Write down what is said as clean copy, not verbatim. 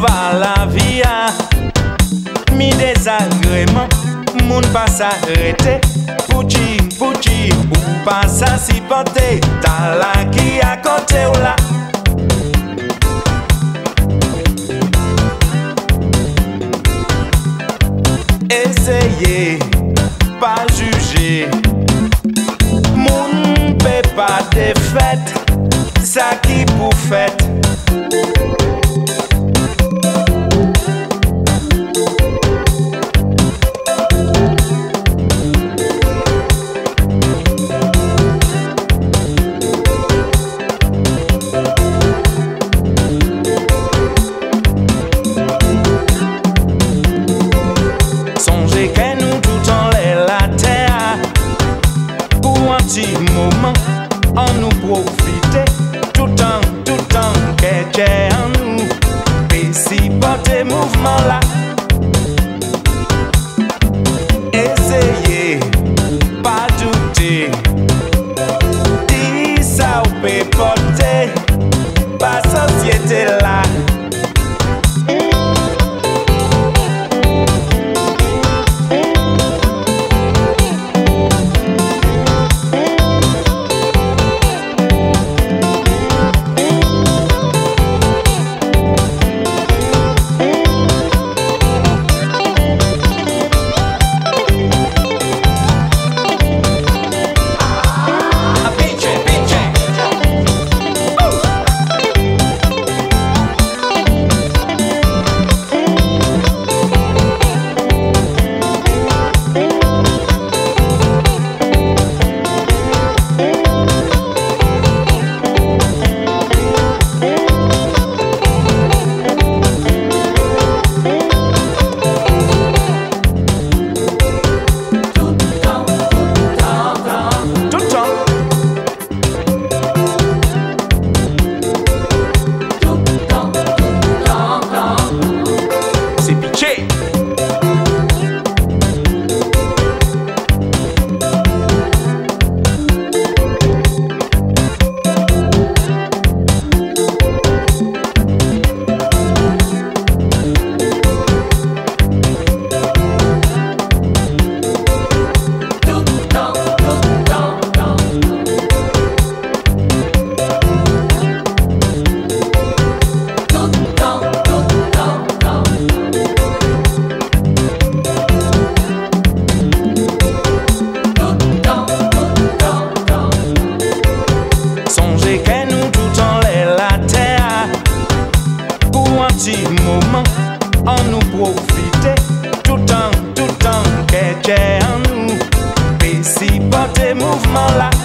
va la via. Mi désagrément, moun pas s'arrêter. Pouti, pouti, ou pas s'assipoter. T'as la qui a côté ou là. Essayez, pas juger. Moun peut pas défaite. Ça qui pour fête. Moment, on nous profite tout temps, que j'ai en nous, et si porter mouvement là. Essayez, pas douter, dis ça ou peut porter, pas société là. Moment, on nous profite tout temps, que j'ai en nous. Et si porter mouvement là.